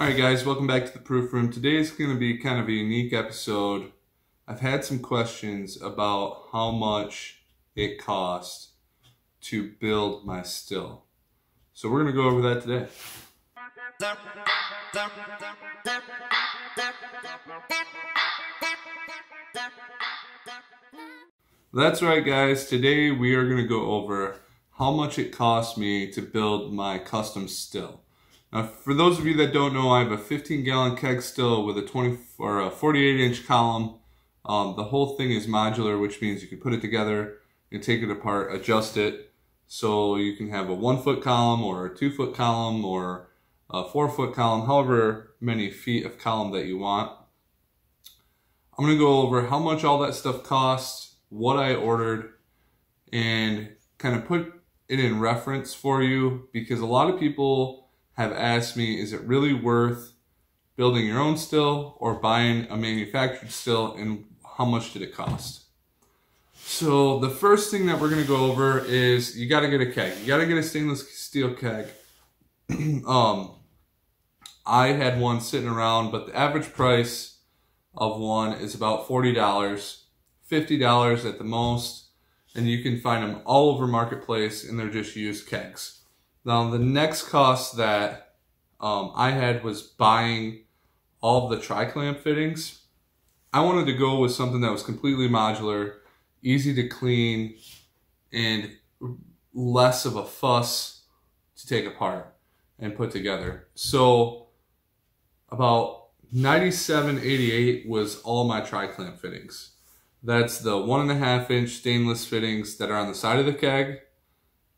Alright guys, welcome back to The Proof Room. Today is going to be kind of a unique episode. I've had some questions about how much it costs to build my still. So we're going to go over that today. That's right guys, today we are going to go over how much it costs me to build my custom still. Now, for those of you that don't know, I have a 15-gallon keg still with a 48-inch column. The whole thing is modular, which means you can put it together and take it apart, adjust it. So you can have a 1-foot column or a 2-foot column or a 4-foot column, however many feet of column that you want. I'm going to go over how much all that stuff costs, what I ordered, and kind of put it in reference for you, because a lot of people have asked me, is it really worth building your own still or buying a manufactured still, and how much did it cost? So the first thing that we're going to go over is you got to get a keg. You got to get a stainless steel keg. I had one sitting around, but the average price of one is about $40, $50 at the most, and you can find them all over Marketplace, and they're just used kegs. Now, the next cost that I had was buying all of the tri-clamp fittings. I wanted to go with something that was completely modular, easy to clean, and less of a fuss to take apart and put together. So about $97.88 was all my tri-clamp fittings. That's the 1.5-inch stainless fittings that are on the side of the keg.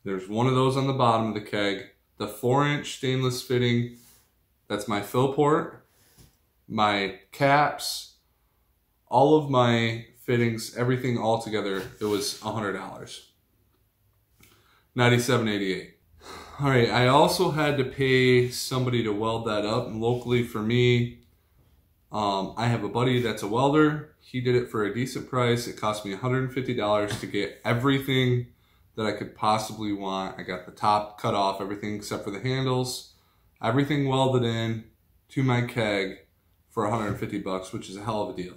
There's one of those on the bottom of the keg. The 4-inch stainless fitting, that's my fill port, my caps, all of my fittings, everything all together. It was $100. $97.88. All right, I also had to pay somebody to weld that up. And locally for me, I have a buddy that's a welder. He did it for a decent price. It cost me $150 to get everything that I could possibly want. I got the top cut off, everything except for the handles, everything welded in to my keg for 150 bucks, which is a hell of a deal.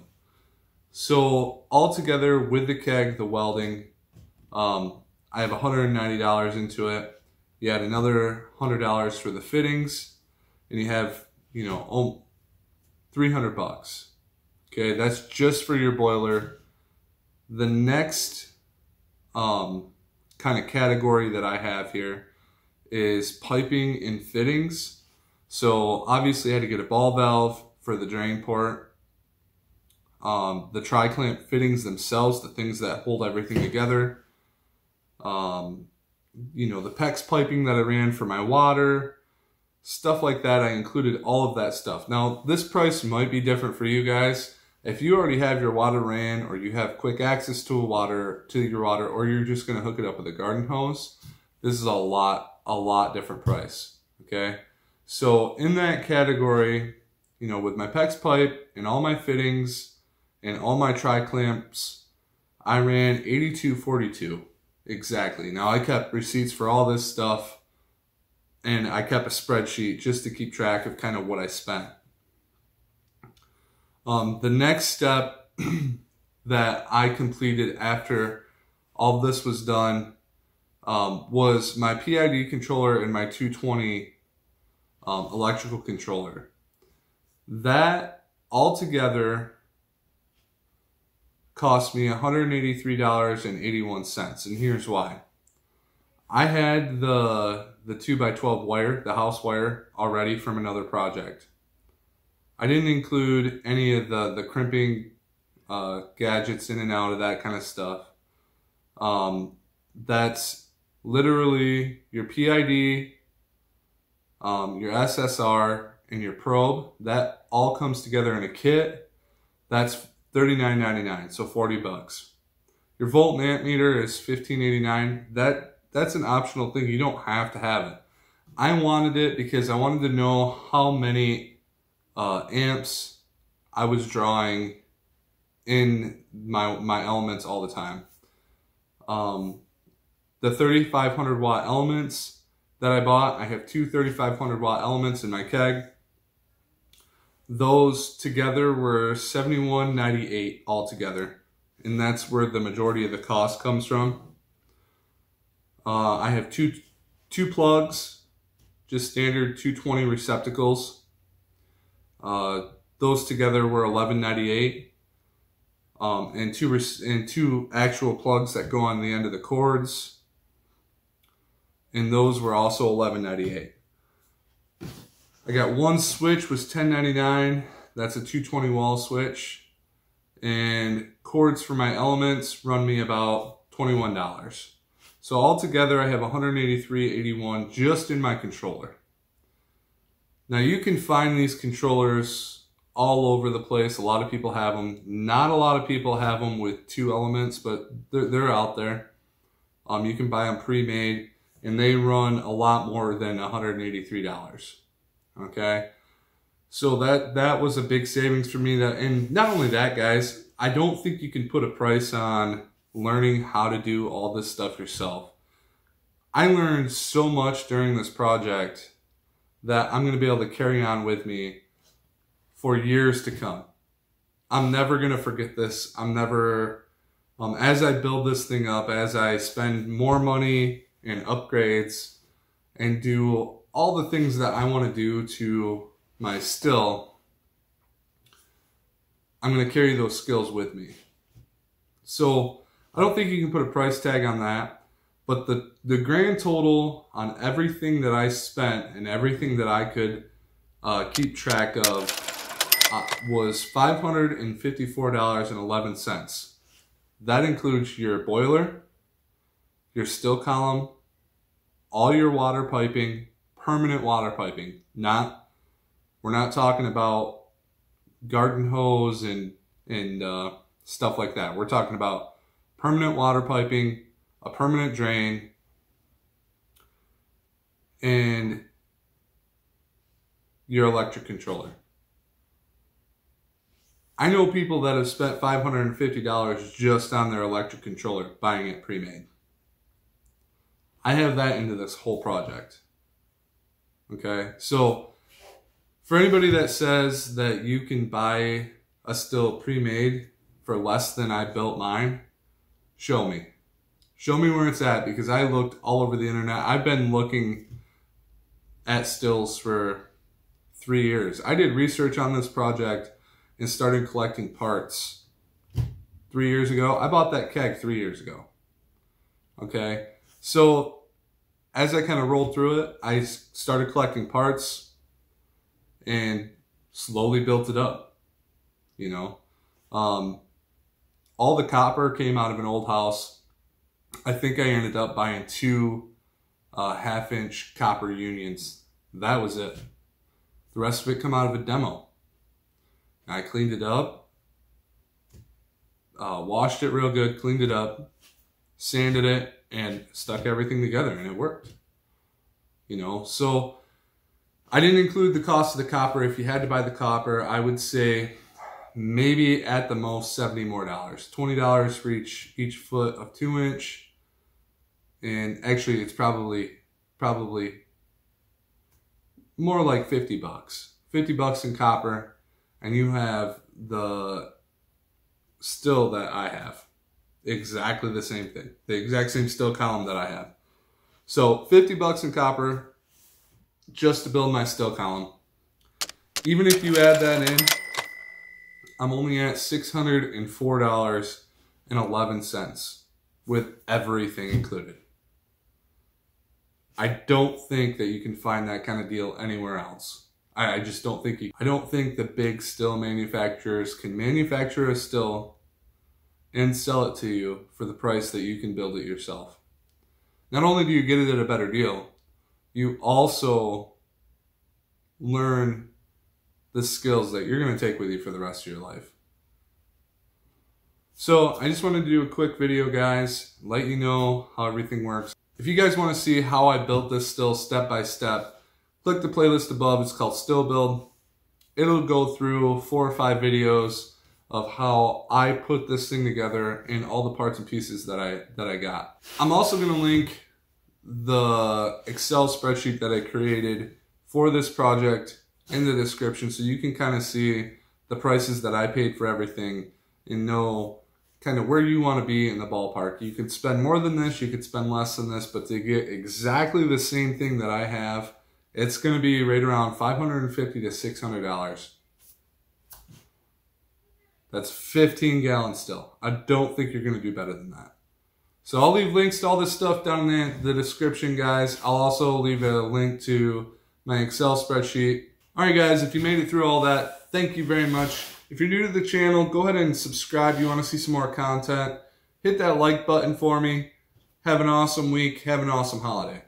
So altogether with the keg, the welding, I have $190 into it. You add another $100 for the fittings, and you have, you know, 300 bucks. Okay, that's just for your boiler. The next kind of category that I have here is piping and fittings. So obviously I had to get a ball valve for the drain port, the tri-clamp fittings themselves, the things that hold everything together, you know, the PEX piping that I ran for my water, stuff like that. I included all of that stuff. Now this price might be different for you guys. If you already have your water ran, or you have quick access to your water, or you're just going to hook it up with a garden hose, this is a lot different price. Okay, so in that category, you know, with my PEX pipe and all my fittings and all my tri clamps, I ran $82.42 exactly. Now I kept receipts for all this stuff, and I kept a spreadsheet just to keep track of kind of what I spent. The next step that I completed after all this was done was my PID controller and my 220 electrical controller. That altogether cost me $183.81, and here's why. I had the 2x12 wire, the house wire, already from another project. I didn't include any of the crimping gadgets in and out of that kind of stuff. That's literally your PID, your SSR, and your probe. That all comes together in a kit. That's $39.99, so 40 bucks. Your volt and ammeter is $15.89. That's an optional thing. You don't have to have it. I wanted it because I wanted to know how many amps I was drawing in my elements all the time. The 3,500 watt elements that I bought, I have two 3,500 watt elements in my keg. Those together were $71.98 altogether, and that's where the majority of the cost comes from. I have two plugs, just standard 220 receptacles. Those together were $11.98, and two actual plugs that go on the end of the cords, and those were also $11.98. I got one switch was $10.99. That's a 220 wall switch, and cords for my elements run me about $21. So altogether, I have $183.81 just in my controller. Now you can find these controllers all over the place. A lot of people have them. Not a lot of people have them with two elements, but they're out there. You can buy them pre-made, and they run a lot more than $183. Okay, so that was a big savings for me. And not only that, guys, I don't think you can put a price on learning how to do all this stuff yourself. I learned so much during this project that I'm going to be able to carry on with me for years to come. I'm never going to forget this. I'm never, as I build this thing up, as I spend more money and upgrades and do all the things that I want to do to my still, I'm going to carry those skills with me. So I don't think you can put a price tag on that, but the grand total on everything that I spent and everything that I could keep track of was $554.11. That includes your boiler, your still column, all your water piping, permanent water piping. We're not talking about garden hose and stuff like that. We're talking about permanent water piping, a permanent drain, and your electric controller. I know people that have spent $550 just on their electric controller, buying it pre-made. I have that into this whole project. Okay, so for anybody that says that you can buy a still pre-made for less than I built mine, show me where it's at, because I looked all over the internet. I've been looking at stills for 3 years. I did research on this project and started collecting parts 3 years ago. I bought that keg 3 years ago. Okay, so as I kind of rolled through it, I started collecting parts and slowly built it up, you know. All the copper came out of an old house. I think I ended up buying two 1/2-inch copper unions. That was it. The rest of it come out of a demo. I cleaned it up, washed it real good, cleaned it up, sanded it, and stuck everything together, and it worked. You know, so I didn't include the cost of the copper. If you had to buy the copper, I would say maybe at the most $70 more, $20 for each foot of 2-inch. And actually, it's probably more like $50 in copper, and you have the still that I have. Exactly the same thing, the exact same still column that I have. So $50 in copper just to build my still column. Even if you add that in, I'm only at $604.11 with everything included. I don't think that you can find that kind of deal anywhere else. I just don't think you. I don't think the big still manufacturers can manufacture a still and sell it to you for the price that you can build it yourself. Not only do you get it at a better deal, you also learn the skills that you're going to take with you for the rest of your life. So I just wanted to do a quick video, guys, let you know how everything works. If you guys want to see how I built this still step by step, click the playlist above. It's called Still Build. It'll go through 4 or 5 videos of how I put this thing together and all the parts and pieces that I got. I'm also going to link the Excel spreadsheet that I created for this project in the description so you can kind of see the prices that I paid for everything and know kind of where you want to be in the ballpark. You could spend more than this, you could spend less than this, but to get exactly the same thing that I have, it's going to be right around $550 to $600. That's 15 gallons still. I don't think you're going to do better than that. So I'll leave links to all this stuff down in the description, guys. I'll also leave a link to my Excel spreadsheet. All right, guys, if you made it through all that, thank you very much. If you're new to the channel, go ahead and subscribe. You want to see some more content, hit that like button for me. Have an awesome week. Have an awesome holiday.